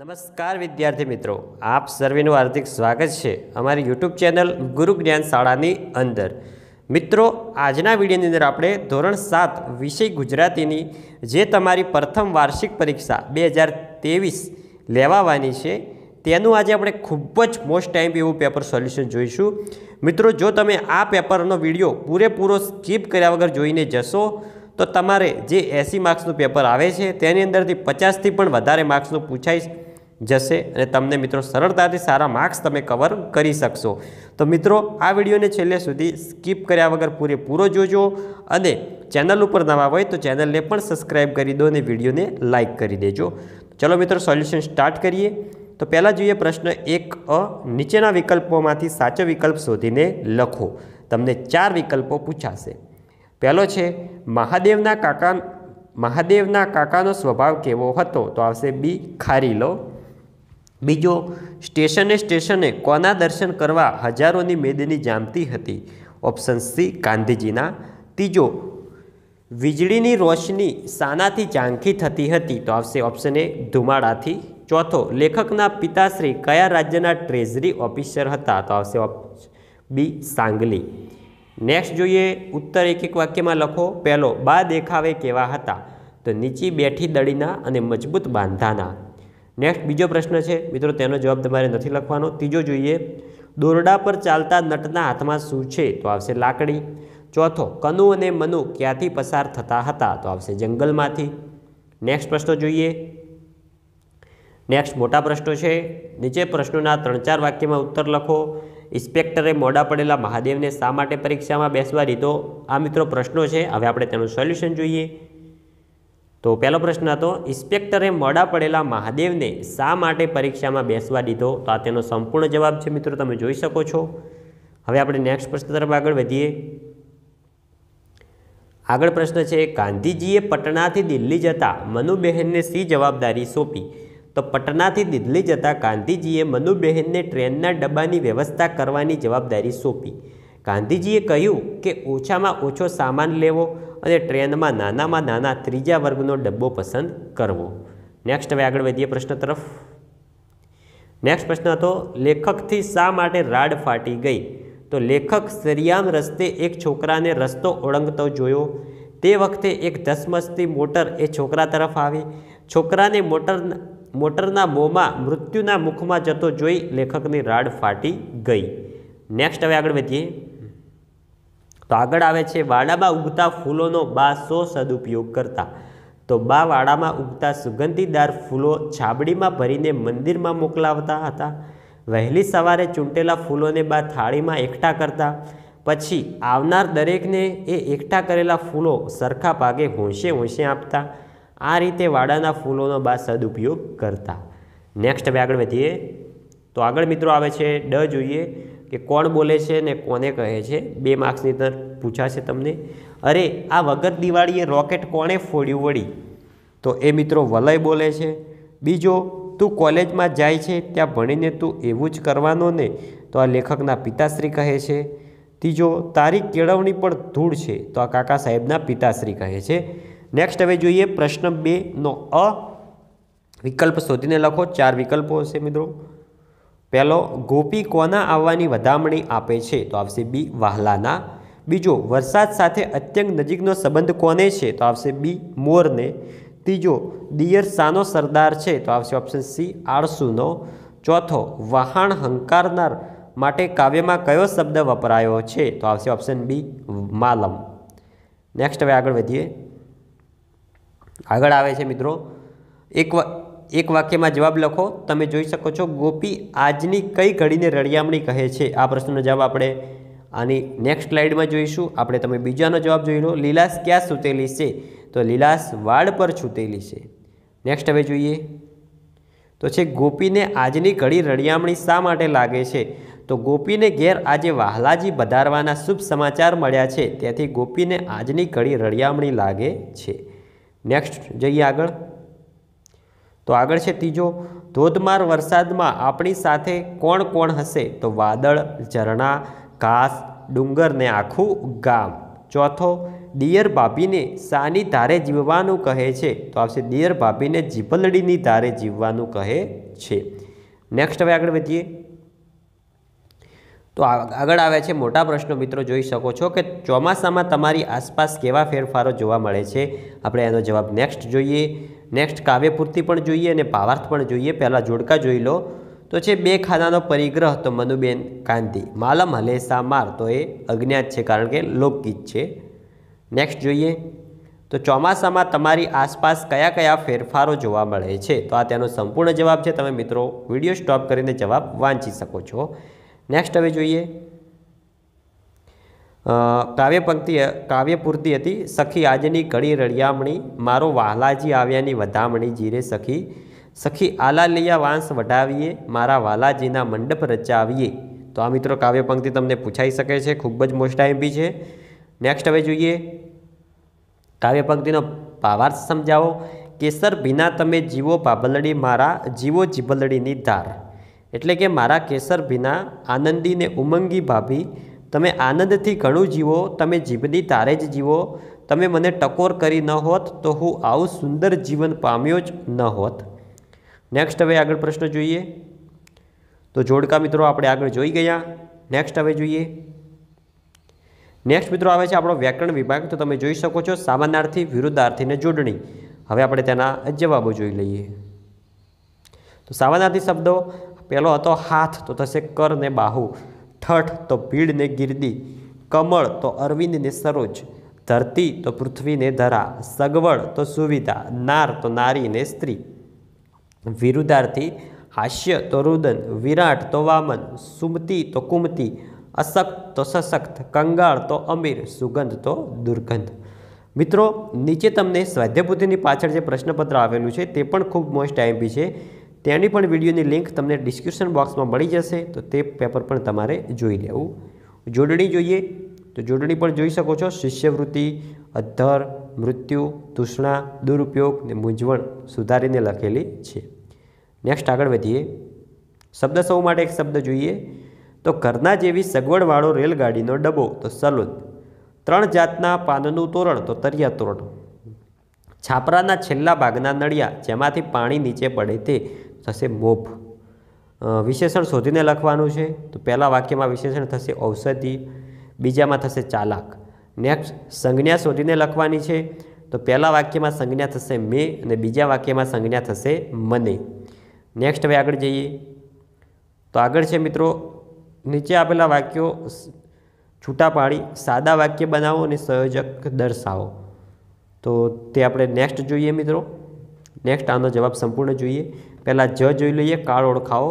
नमस्कार विद्यार्थी मित्रों, आप सर्वेनु हार्दिक स्वागत है अमारी यूट्यूब चेनल गुरु ज्ञान शाळानी अंदर। मित्रों, आजना वीडियोनी अंदर आपणे धोरण 7 विषय गुजरातीनी जे तमारी प्रथम वार्षिक परीक्षा 2023 लेवावानी छे तेनु आज आपणे खूब ज मोस्ट टाइम एवुं पेपर सोल्यूशन जोईशुं। मित्रों, जो तमे आ पेपरनो विडियो पूरेपूरो स्कीप कर्या वगर जोईने जशो तो तमारे जे 80 मार्क्सनु पेपर आवे छे तेनी अंदरथी 50 थी पण वधारे मार्क्सनु पूछाई जशे अने तमने मित्रों सरळताथी सारा मार्क्स तमे कवर करी शकशो। तो मित्रों, आ विडियोने छेल्ले सुधी स्कीप कर्या वगर पूरेपूरो जोजो अने चेनल उपर नवा होय तो चेनलने पण सब्सक्राइब करी दो अने विडियोने लाइक करी देजो। चलो मित्रों, सोल्यूशन स्टार्ट करिए। तो पहला जोईए प्रश्न 1 अ, नीचेना विकल्पोमांथी साचो विकल्प शोधीने लखो। तमने 4 विकल्पो पूछाशे। पहलो छे महादेवना काकानो स्वभाव केवो हतो, तो आवशे बी खारीलो। बीजो स्टेशने कोना दर्शन करवा हजारोनी मेदनी जामती हती, ऑप्शन सी गांधीजीना। तीजो वीजळीनी रोशनी सानाथी झांकी थती हती, तो आवशे ऑप्शन ए धुमाडाथी। चौथो लेखकना पिताश्री कया राज्यना ट्रेजरी ऑफिसर हता, तो आवशे बी सांगली। नेक्स्ट जो ये उत्तर एक वाक्य में लखो। पहलो बा देखावे केवा हता, तो नीची बैठी दड़ीना अने मजबूत बांधाना। नेक्स्ट बीजो प्रश्न है मित्रों, तेनो जवाब तमारे नथी लखवानो। तीजो जो ये दोरडा पर चालता नटना हाथ में शू है, तो आवशे लाकड़ी। चौथो कनु अने मनु क्यांथी पसार थता हता, तो आवशे जंगलमांथी। नेक्स्ट प्रश्न जो ये नेक्स्ट मोटा प्रश्न है। नीचे प्रश्नों 3-4 वाक्य में उत्तर लखो। इन्स्पेक्टरे मोड़ा पड़ेला महादेव ने शा माटे परीक्षा में बेसवा दीधो? आ मित्रों प्रश्नों है, हवे आपणे तेनुं सोल्यूशन जोईए। तो पहलो प्रश्न हतो इन्स्पेक्टरे मोड़ा पड़ेला महादेव ने शा माटे परीक्षा में बेसवा दीधो, तो आ तेनो संपूर्ण जवाब है। मित्रों, तमे जोई शको छो। हवे आपणे नेक्स्ट प्रश्न तरफ आगळ वधीए। आगळ प्रश्न है गांधीजीए पटना थी दिल्ली जता मनुबेहन ने शी जवाबदारी सौंपी? तो पटना थी दिल्ली जता गांधीजीए मनुबेहन ने ट्रेनना डब्बानी व्यवस्था करवानी जवाबदारी सौंपी। गांधीजीए कहूँ कि ओछा में ओछो सामान लेवो अने ट्रेन में नाना त्रीजा वर्गनो डब्बो पसंद करवो। नेक्स्ट हवे आगळ वधीए प्रश्न तरफ। नेक्स्ट प्रश्न हतो लेखकथी शा माटे राड फाटी गई? तो लेखक सरियाम रस्ते एक छोकराने रस्तो ओळंगतो जोयो, ते वखते एक धसमसती मोटर ए छोकरा तरफ आवी। छोकराने मोटरना मोमा मृत्युना मुखमा जतो जोई लेखकनी राड फाटी गई। नेक्स्ट हवे आगळ वधीए। तो आगळ आवे छे वाडामां उगता फूलोनो बा सो सदुपयोग करता? तो बा वाडामां उगता सुगंधीदार फूलो छाबडीमां भरीने मंदिरमां मोकलावता हता। वહેલી સવારે ચૂંટેલા ફૂલોને બા થાળીમાં એકઠા કરતા, પછી આવનાર દરેકને એ એકઠા કરેલા ફૂલો સરખા ભાગે હોંશે આપતા। આ રીતે વાડાના ફૂલોનો બા સદુપયોગ કરતા। નેક્સ્ટ હવે આગળ વધીએ। તો આગળ મિત્રો આવે છે ડ જોઈએ કે કોણ બોલે છે ને કોને કહે છે? 2 માર્ક્સની અંદર પૂછાશે તમને। અરે આ વગર દિવાળીએ રોકેટ કોણે ફોડ્યું વળી? તો એ મિત્રો વલય બોલે છે। બીજો तू कॉलेज में जाए छे त्या भणीने तू एवुज करवानो ने? तो आ लेखकना पिताश्री कहे छे। तीजो तारी केळवणी पण धूळ छे, तो आ काका साहेबना पिताश्री कहे छे। नेक्स्ट हवे जोईए प्रश्न 2 नो अ विकल्प शोधीने लखो। 4 विकल्पो हशे मित्रों। पहलो गोपी कोना आववानी वधामणी आपे छे? तो आवशे बी वाहलाना। बीजो वरसाद साथे अत्यंत नजीकनो संबंध कोने छे? तो आवशे बी मोरने। तीजो दियर सानो सरदार है, तो आवशे ऑप्शन सी आड़सूनो। चौथो वहाण हंकारनार माटे काव्य में कयो शब्द वपरायो है? तो आवशे ऑप्शन बी मालम। नेक्स्ट हवे आगळ वधीए। आगळ आवे छे मित्रों एक वाक्य में जवाब लखो। तमे जोई शको छो गोपी आजनी कई घड़ीने रड़ियामणी कहे छे? आ प्रश्नों जवाब आपणे आनी नेक्स्ट स्लाइड में जोईशुं। आपणे तमे बीजानो जवाब जोई लो। लीलास क्या सुतेली छे? तो लीलास वाड़ पर छूतेली है। नेक्स्ट हवे जोईए तो छे गोपी ने आजनी घड़ी रड़ियामणी शा माटे लागे छे? तो गोपी ने घेर आजे वाहलाजी बधारवाना शुभ समाचार मळ्या छे, त्याथी गोपी ने आजनी घड़ी रड़ियामणी लागे छे। नेक्स्ट जईए आगळ। तो आगळ छे तीजो धोधमार वरसादमां आपणी साथे कोण कोण हशे? तो वादळ, झरणा, घास, डूंगर ने आखू गाम। चौथो દિયર ભાભીને સાની ધારે જીવવાનું કહે છે? તો આવશે દિયર ભાભીને જીપલડીની ધારે જીવવાનું કહે છે. નેક્સ્ટ હવે આગળ વધીએ તો આગળ આવે છે મોટા પ્રશ્નો. મિત્રો જોઈ શકો છો કે ચોમાસામાં તમારી આસપાસ કેવા ફેરફારો જોવા મળે છે. આપણે એનો જવાબ નેક્સ્ટ જોઈએ. નેક્સ્ટ કાવ્યપૂર્તિ પણ જોઈએ અને ભાવાર્થ પણ જોઈએ. પહેલાં જોડકા જોઈ લો તો છે બે ખાનાનો પરિગ્રહ તો મનુબેન કાંતિ, માલમ હલેસા માર તો એ અજ્ઞાત છે કારણ કે લોકગીત છે. નેક્સ્ટ જોઈએ તો ચોમાસામાં તમારી આસપાસ કયા કયા ફેરફારો જોવા મળે છે. તો આ તેનો સંપૂર્ણ જવાબ છે. તમે મિત્રો વિડીયો સ્ટોપ કરીને જવાબ વાંચી શકો છો. नेक्स्ट हमें जोईए काव्य पंक्ति काव्यपूर्ति थी सखी आजनी घड़ी रड़ियामणी मारो वालाजी आव्यानी वधामणी जीरे सखी सखी आला लिया वांस वढावीए मारा वालाजीना मंडप रचावीए। तो आ मित्रों काव्य पंक्ति तमने पूछाई सके छे, खूब ज मोस्ट टाइम भी है. नेक्स्ट हमें जोईए काव्य पंक्तिनो भावार्थ समझाओ. केसर बिना तमे जीवो भाबलड़ी मारा जीवो जीबलड़ीनी धार एटले के मारा केसर बिना आनंदी ने उमंगी भाभी तमे आनंद थी घणु जीवो तमे जीवनी तारे ज जीवो तमे मने टकोर करी न होत तो हूँ आवु सुंदर जीवन पाम्यो ज न होत. नेक्स्ट हवे आगळ प्रश्न जोईए तो जोड़का मित्रों आपणे आगळ जोई गया. नेक्स्ट हवे जोईए नेक्स्ट मित्रों आवे छे आपणो व्याकरण विभाग. तो तमे जोई शको छो सामानार्थी विरुद्धार्थी ने जोडणी. हवे आपणे तेना जवाबो जोई लईए तो सामानार्थी शब्दों पहलो तो हाथ तो थशे कर ने बाहू, ठठ तो भीड़ ने गिरदी, कमल तो अरविंद ने सरोज, धरती तो पृथ्वी ने धरा, सगवड़ तो सुविधा, नार तो नारी ने स्त्री. विरुद्धार्थी हास्य तो रुदन, विराट तो वामन, सुमति तो कुमति, असक्त तो सशक्त, कंगाल तो अमीर, सुगंध तो दुर्गंध. मित्रों नीचे तमने स्वाध्यायपुथीनी पाछळ जे प्रश्नपत्र आवेलुं छे ते पण खूब मोस्ट आईएमपी छे. तेनी पण विडियोनी लिंक तमने डिस्क्रिप्शन बॉक्स में मळी जशे. तो ते पेपर पण तमारे जोई लेवुं. जोडणी जोईए तो जोडणी पण जोई शको छो. शिष्यवृत्ति, अधर, मृत्यु, तूषणा, दुरुपयोग ने मूंझवण सुधारीने लखेली छे. नेक्स्ट आगळ वधीए शब्द सौ माटे एक शब्द जोईए तो घरना जेवी सगवडवाळो रेलगाडीनो डबो तो सलून, त्रण जातना पाननुं तोरण तो तरिया तोरण, छापराना छेल्ला भागना नळिया जेमांथी पाणी नीचे पड़े ते थशे मोप. विशेषण शोधीने लखवानुं छे तो पहला वाक्य में विशेषण थशे औषधि, बीजा में थशे चालाक. नेक्स्ट संज्ञा शोधीने लखवानी छे तो पहला वाक्य में संज्ञा थशे मे अने बीजा वाक्य में संज्ञा थशे मने. नेक्स्ट हवे आगळ जईए तो आगळ छे मित्रों नीचे आपेला वाक्यों छूटा पाड़ी सादा वाक्य बनावो अने संयोजक दर्शावो. तो ते आपणे नेक्स्ट जोईए मित्रों. नेक्स्ट आनो जवाब संपूर्ण जोईए. पहला ज जोई लईए काळ ओळखाओ,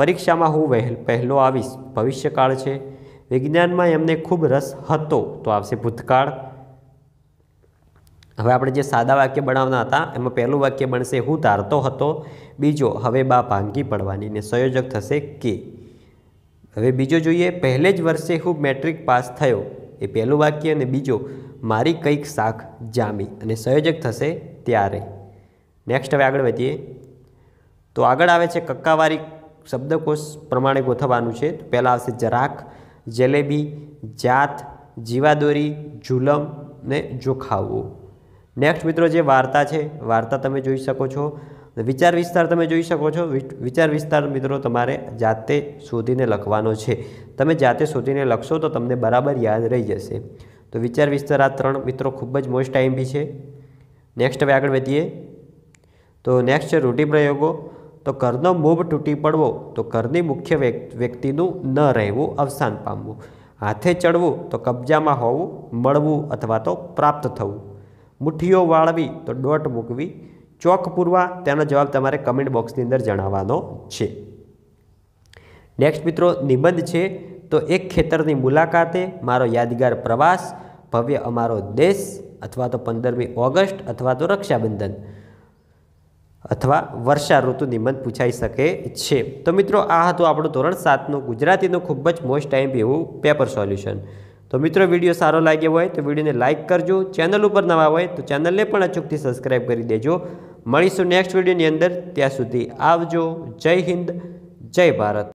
परीक्षा में हूँ पहलो आवीश भविष्यकाळ छे, विज्ञान में एमने खूब रस हतो तो आवशे भूतकाळ. हवे आपणे जे सादा वाक्य बनावना हता एमां पहेलुं वाक्य बणशे हूँ धारतो हतो, बीजो हवे बा भांगी पड़वानी ने संयोजक थशे के. हवे बीजो जोईए पहले ज वर्षे हूँ मेट्रिक पास थयो ए पहेलुं वाक्य अने बीजो मारी कईक शाख जामी अने संयोजक थशे त्यारे. नेक्स्ट हवे आगळ वधीए तो आगळ आवे छे कक्कावारी शब्दकोश प्रमाणे गोठवानुं छे. तो पहला आवशे जराक, जलेबी, जात, जीवादोरी, जुलम ने जोखावो. नेक्स्ट मित्रों जे वार्ता छे वार्ता तमे जोई शको छो. विचार विस्तार तमे जोई शको छो. विचार विस्तार मित्रों तमारे जाते शोधीने लखवानो छे. तमे जाते शोधीने लखशो तो तमने बराबर याद रही जशे. तो विचार विस्तार आ त्रण मित्रों खूब ज मोस्ट टाइम भी है. नेक्स्ट हवे आगळ वधीए तो नेक्स्ट है रूढ़िप्रयोगों तो करनो मोभ तूटी पड़वो तो करनी मुख्य व्यक्तिनु न रहेवू अवसान पामवू, हाथे चढ़वू तो कब्जा में होवू, मळवू अथवा तो प्राप्त थवू, मुठ्ठीओ वाळवी तो डोट मूकवी, चौक पूरवा तेनो जवाब तमारे कमेंट बॉक्सनी अंदर जणाववानो छे. नेक्स्ट मित्रों निबंध है तो एक खेतरनी मुलाकाते, मारो यादगार प्रवास, भव्य अमारो देश अथवा तो 15 ऑगस्ट अथवा तो रक्षाबंधन अथवा वर्षा ऋतु निबंध पूछाई सके छे. तो मित्रों आ हतुं आपणुं धोरण 7नुं गुजरातीनुं खूब ज मोस्ट टाइम एवुं पेपर सोल्यूशन. तो मित्रों विडियो सारो लाग्यो होय तो विडियोने लाइक करजो, चेनल पर नवा होय तो चेनलने पण अचूकथी सब्सक्राइब करी देजो. मळीशुं नेक्स्ट विडियोनी अंदर, त्यां सुधी आवजो. जय हिंद, जय भारत.